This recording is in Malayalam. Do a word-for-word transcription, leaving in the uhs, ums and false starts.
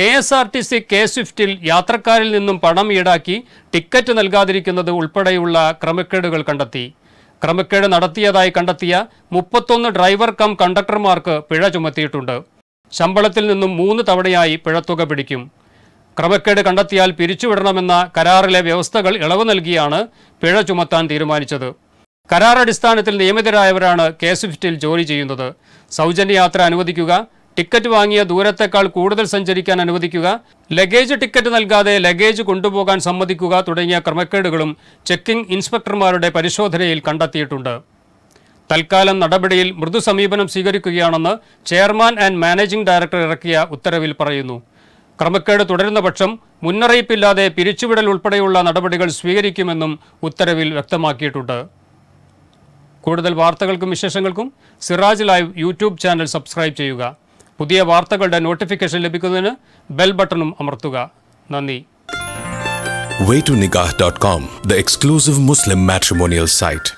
K S R T C, K SWIFTIL യാത്രക്കാരിൽ നിന്നും പണം ഈടാക്കി ടിക്കറ്റ് നൽകാതിരിക്കുന്നത് ഉൾപ്പെടെയുള്ള ക്രമക്കേടുകൾ കണ്ടെത്തി. ക്രമക്കേട് നടത്തിയതായി കണ്ടെത്തിയ മുപ്പത്തൊന്ന് ഡ്രൈവർ കം കണ്ടക്ടർമാർക്ക് പിഴ ചുമത്തിയിട്ടുണ്ട്. ശമ്പളത്തിൽ നിന്നും മൂന്ന് തവണയായി പിഴത്തുക പിടിക്കും. ക്രമക്കേട് കണ്ടെത്തിയാൽ പിരിച്ചുവിടണമെന്ന കരാറിലെ വ്യവസ്ഥകൾ ഇളവ് നൽകിയാണ് പിഴ ചുമത്താൻ തീരുമാനിച്ചത്. കരാറടിസ്ഥാനത്തിൽ നിയമിതരായവരാണ് K SWIFTIL ജോലി ചെയ്യുന്നത്. സൗജന്യയാത്ര അനുവദിക്കുക, ടിക്കറ്റ് വാങ്ങിയ ദൂരത്തേക്കാൾ കൂടുതൽ സഞ്ചരിക്കാൻ അനുവദിക്കുക, ലഗേജ് ടിക്കറ്റ് നൽകാതെ ലഗേജ് കൊണ്ടുപോകാൻ സമ്മതിക്കുക തുടങ്ങിയ ക്രമക്കേടുകളും ചെക്കിംഗ് ഇൻസ്പെക്ടർമാരുടെ പരിശോധനയിൽ കണ്ടെത്തിയിട്ടുണ്ട്. തൽക്കാലം നടപടിയിൽ മൃദു സമീപനം സ്വീകരിക്കുകയാണെന്ന് ചെയർമാൻ ആൻഡ് മാനേജിംഗ് ഡയറക്ടർ ഇറക്കിയ ഉത്തരവിൽ പറയുന്നു. ക്രമക്കേട് തുടരുന്ന പക്ഷം മുന്നറിയിപ്പില്ലാതെ പിരിച്ചുവിടൽ ഉൾപ്പെടെയുള്ള നടപടികൾ സ്വീകരിക്കുമെന്നും ഉത്തരവിൽ വ്യക്തമാക്കിയിട്ടുണ്ട്. കൂടുതൽ വാർത്തകൾക്കും വിശേഷങ്ങൾക്കും Siraj live YouTube channel subscribe ചെയ്യുക. പുതിയ വാർത്തകളുടെ നോട്ടിഫിക്കേഷൻ ലഭിക്കുന്നതിന് ബെൽ ബട്ടണും അമർത്തുക. നന്ദി. way to nikah dot com, the exclusive Muslim matrimonial site.